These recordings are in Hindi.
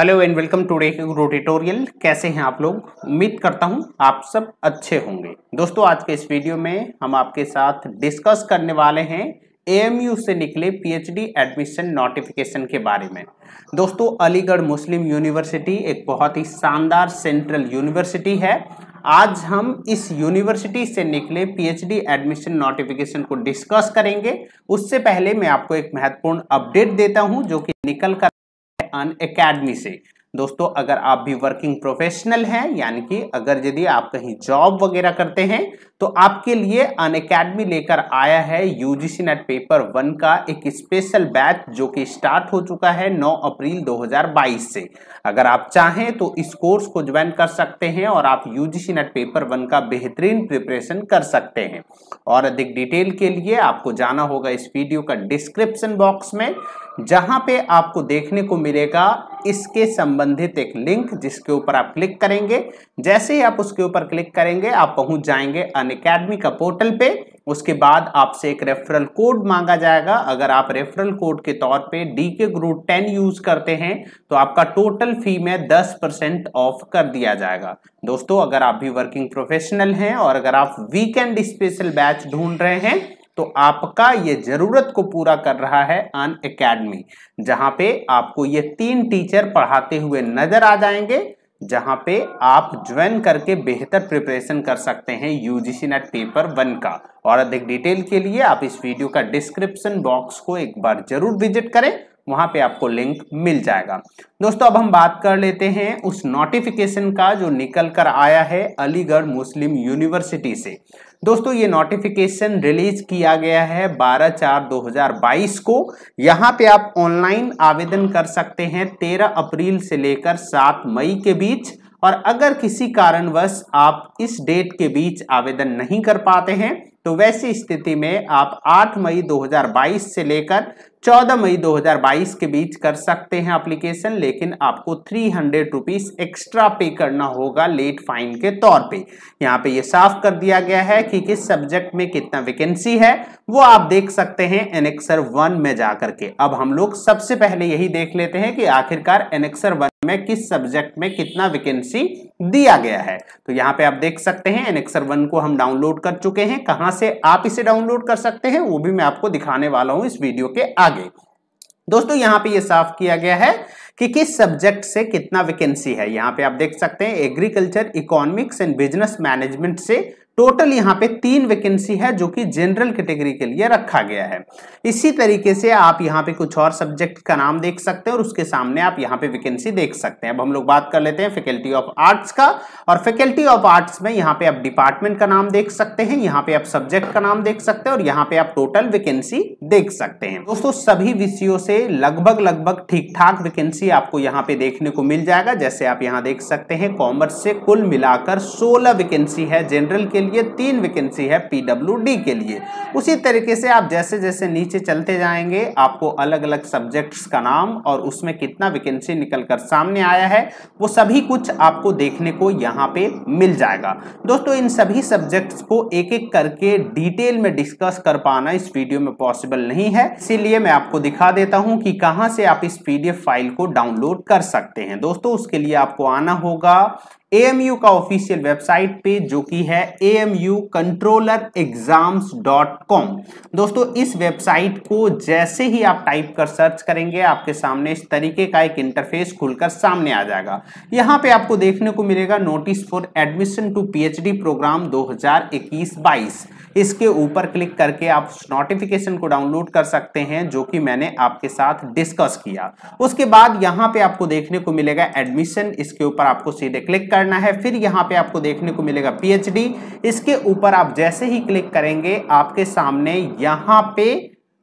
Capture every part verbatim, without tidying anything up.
Hello and welcome to DK Guru tutorial. कैसे हैं आप लोग? उम्मीद करता हूं आप सब अच्छे होंगे। दोस्तों, आज के इस वीडियो में हम आपके साथ डिस्कस करने वाले हैं एएमयू से निकले पीएचडी एडमिशन नोटिफिकेशन के बारे में। दोस्तों, अलीगढ़ मुस्लिम यूनिवर्सिटी एक बहुत ही शानदार सेंट्रल यूनिवर्सिटी है। आज हम इस यूनिवर्सिटी से निकले पीएचडी एडमिशन नोटिफिकेशन को डिस्कस करेंगे। उससे पहले मैं आपको एक महत्वपूर्ण अपडेट देता हूं जो कि निकल कर अनअकैडमी से। दोस्तों, अगर आप भी वर्किंग प्रोफेशनल हैं, यानी कि अगर यदि आप कहीं जॉब वगैरह करते हैं, तो आपके लिए अनअकैडमी लेकर आया है यूजीसी नेट पेपर वन का एक स्पेशल बैच जो कि स्टार्ट हो चुका है नौ अप्रैल दो हज़ार बाईस से। अगर आप चाहें तो इस कोर्स को ज्वाइन कर सकते हैं और आप यूजीसी नेट पेपर वन का बेहतरीन प्रिपरेशन कर सकते हैं। और अधिक डिटेल के लिए आपको जाना होगा इस वीडियो का डिस्क्रिप्शन बॉक्स में, जहां पे आपको देखने को मिलेगा इसके संबंधित एक लिंक, जिसके ऊपर आप क्लिक करेंगे। जैसे ही आप उसके ऊपर क्लिक करेंगे, आप पहुंच जाएंगे अनअकैडमी का पोर्टल पे। उसके बाद आपसे एक रेफरल कोड मांगा जाएगा। अगर आप रेफरल कोड के तौर पे डीके गुरु टेन यूज करते हैं तो आपका टोटल फी में दस परसेंट ऑफ कर दिया जाएगा। दोस्तों, अगर आप भी वर्किंग प्रोफेशनल हैं और अगर आप वीकेंड स्पेशल बैच ढूंढ रहे हैं तो आपका ये जरूरत को पूरा कर रहा है अनअकैडमी, जहां पे आपको ये तीन टीचर पढ़ाते हुए नजर आ जाएंगे, जहां पे आप ज्वाइन करके बेहतर प्रिपरेशन कर सकते हैं यूजीसी नेट पेपर वन का। और अधिक डिटेल के लिए आप इस वीडियो का डिस्क्रिप्शन बॉक्स को एक बार जरूर विजिट करें, वहां पे आपको लिंक मिल जाएगा। दोस्तों, अब हम बात कर लेते हैं उस नोटिफिकेशन का जो निकल कर आया है अलीगढ़ मुस्लिम यूनिवर्सिटी से। दोस्तों, ये नोटिफिकेशन रिलीज किया गया है बारह चार दो हज़ार बाईस को। यहाँ पे आप ऑनलाइन आवेदन कर सकते हैं तेरह अप्रैल से लेकर सात मई के बीच। और अगर किसी कारणवश आप इस डेट के बीच आवेदन नहीं कर पाते हैं तो वैसी स्थिति में आप आठ मई दो हज़ार बाईस से लेकर चौदह मई दो हज़ार बाईस के बीच कर सकते हैं एप्लीकेशन, लेकिन आपको थ्री हंड्रेड रुपीज एक्स्ट्रा पे करना होगा लेट फाइन के तौर पे। यहाँ पे ये साफ कर दिया गया है कि किस सब्जेक्ट में कितना वैकेंसी है, वो आप देख सकते हैं एनेक्सर वन में जाकर के। अब हम लोग सबसे पहले यही देख लेते हैं कि आखिरकार एनेक्सर वन में किस सब्जेक्ट में कितना वैकेंसी दिया गया है। तो यहाँ पे आप देख सकते हैं एनेक्सर वन को हम डाउनलोड कर चुके हैं। कहाँ से आप इसे डाउनलोड कर सकते हैं वो भी मैं आपको दिखाने वाला हूँ इस वीडियो के आगे। दोस्तों, यहाँ पे ये साफ किया गया है कि किस सब्जेक्ट से कितना वैकेंसी है। यहाँ पे आप देख सकते हैं agriculture, economics and business management से टोटल यहाँ पे तीन वैकेंसी है जो कि जनरल कैटेगरी के लिए रखा गया है। इसी तरीके से आप यहाँ पे कुछ और सब्जेक्ट का नाम देख सकते हैं और उसके सामने आप यहाँ पे वैकेंसी देख सकते हैं। अब हम लोग बात कर लेते हैं फैकल्टी ऑफ आर्ट्स का। और फैकल्टी ऑफ आर्ट्स में यहाँ पे आप डिपार्टमेंट का नाम देख सकते हैं, यहाँ पे आप सब्जेक्ट का नाम देख सकते हैं और यहाँ पे आप टोटल वैकेंसी देख सकते हैं। दोस्तों, सभी विषयों से लगभग लगभग ठीक ठाक वैकेंसी आपको यहाँ पे देखने को मिल जाएगा। जैसे आप यहाँ देख सकते हैं कॉमर्स से कुल मिलाकर सोलह वैकेंसी है जनरल के लिए, ये तीन वैकेंसी है पीडब्ल्यूडी के लिए। उसी तरीके से आप जैसे जैसे नीचे चलते जाएंगे आपको अलग अलग सब्जेक्ट्स का नाम और उसमें कितना वैकेंसी निकलकर सामने आया है वो सभी कुछ आपको देखने को यहाँ पे मिल जाएगा। दोस्तों, इन सभी सब्जेक्ट्स को एक एक करके डिटेल में डिस्कस कर पाना इस वीडियो में पॉसिबल नहीं है, इसीलिए मैं आपको दिखा देता हूँ कि कहाँ से आप इस पीडीएफ फाइल को डाउनलोड कर सकते हैं। दोस्तों, उसके लिए आपको आना होगा एएमयू का ऑफिशियल वेबसाइट पे, जो कि है A M U controller exams dot com. दोस्तों, इस वेबसाइट को जैसे ही आप टाइप कर सर्च करेंगे आपके सामने इस तरीके का एक इंटरफेस खुलकर सामने आ जाएगा। यहाँ पे आपको देखने को मिलेगा notice for admission to PhD program दो हज़ार इक्कीस बाईस। इसके ऊपर क्लिक करके आप उस नोटिफिकेशन को डाउनलोड कर सकते हैं जो कि मैंने आपके साथ डिस्कस किया। उसके बाद यहाँ पे आपको देखने को मिलेगा एडमिशन, इसके ऊपर आपको सीधे क्लिक करना है। फिर यहाँ पे आपको देखने को मिलेगा पीएचडी, इसके ऊपर आप जैसे ही क्लिक करेंगे आपके सामने यहाँ पे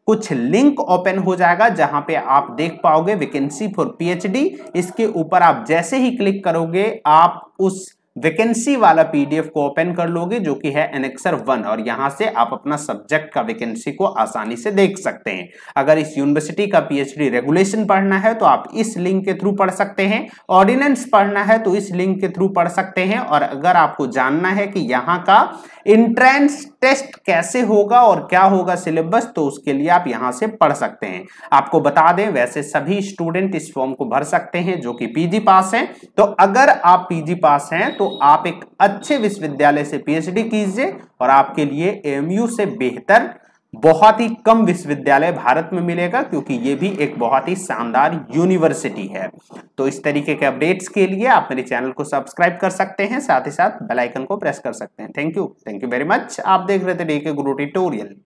कुछ लिंक ओपन हो जाएगा जहां पे आप देख पाओगे वैकेंसी फॉर पीएचडी। इसके ऊपर आप जैसे ही क्लिक करोगे आप उस वैकेंसी वाला पीडीएफ को ओपन कर लोगे जो कि है एनेक्सर वन, और यहाँ से आप अपना सब्जेक्ट का वैकेंसी को आसानी से देख सकते हैं। अगर इस यूनिवर्सिटी का पीएचडी रेगुलेशन पढ़ना है तो आप इस लिंक के थ्रू पढ़ सकते हैं, ऑर्डिनेंस पढ़ना है तो इस लिंक के थ्रू पढ़ सकते हैं। और अगर आपको जानना है कि यहाँ का इंट्रेंस टेस्ट कैसे होगा और क्या होगा सिलेबस, तो उसके लिए आप यहां से पढ़ सकते हैं। आपको बता दें वैसे सभी स्टूडेंट इस फॉर्म को भर सकते हैं जो कि पीजी पास हैं। तो अगर आप पीजी पास हैं तो आप एक अच्छे विश्वविद्यालय से पीएचडी कीजिए और आपके लिए एएमयू से बेहतर बहुत ही कम विश्वविद्यालय भारत में मिलेगा, क्योंकि ये भी एक बहुत ही शानदार यूनिवर्सिटी है। तो इस तरीके के अपडेट्स के लिए आप मेरे चैनल को सब्सक्राइब कर सकते हैं, साथ ही साथ बेल आइकन को प्रेस कर सकते हैं। Thank you, thank you very much. आप देख रहे थे डीके गुरु ट्यूटोरियल।